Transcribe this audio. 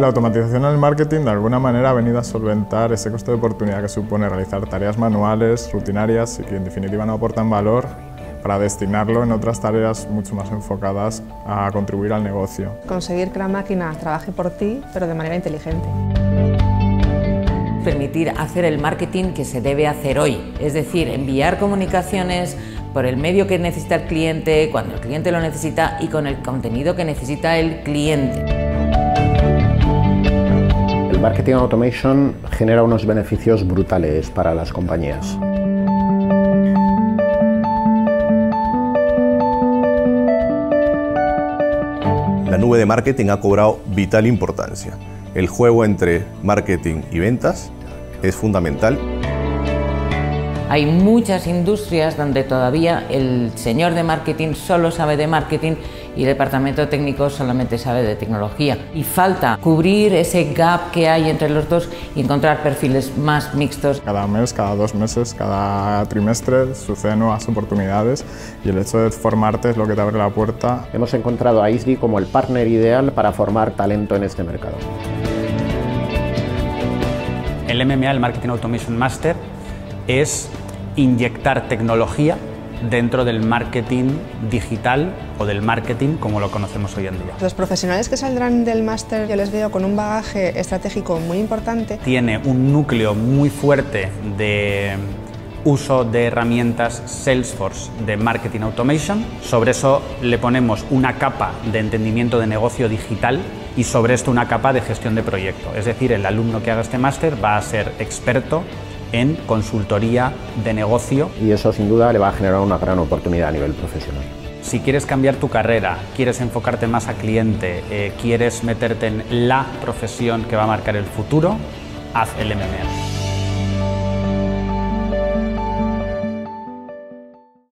La automatización en el marketing de alguna manera ha venido a solventar ese coste de oportunidad que supone realizar tareas manuales, rutinarias y que en definitiva no aportan valor para destinarlo en otras tareas mucho más enfocadas a contribuir al negocio. Conseguir que la máquina trabaje por ti, pero de manera inteligente. Permitir hacer el marketing que se debe hacer hoy, es decir, enviar comunicaciones por el medio que necesita el cliente, cuando el cliente lo necesita y con el contenido que necesita el cliente. Marketing Automation genera unos beneficios brutales para las compañías. La nube de marketing ha cobrado vital importancia. El juego entre marketing y ventas es fundamental. Hay muchas industrias donde todavía el señor de marketing solo sabe de marketing y el departamento técnico solamente sabe de tecnología. Y falta cubrir ese gap que hay entre los dos y encontrar perfiles más mixtos. Cada mes, cada dos meses, cada trimestre suceden nuevas oportunidades y el hecho de formarte es lo que te abre la puerta. Hemos encontrado a ISDI como el partner ideal para formar talento en este mercado. El MMA, el Marketing Automation Master, es inyectar tecnología dentro del marketing digital o del marketing como lo conocemos hoy en día. Los profesionales que saldrán del máster yo les veo con un bagaje estratégico muy importante. Tiene un núcleo muy fuerte de uso de herramientas Salesforce de Marketing Automation. Sobre eso le ponemos una capa de entendimiento de negocio digital y sobre esto una capa de gestión de proyecto. Es decir, el alumno que haga este máster va a ser experto en consultoría de negocio. Y eso sin duda le va a generar una gran oportunidad a nivel profesional. Si quieres cambiar tu carrera, quieres enfocarte más a cliente, quieres meterte en la profesión que va a marcar el futuro, haz el MMA.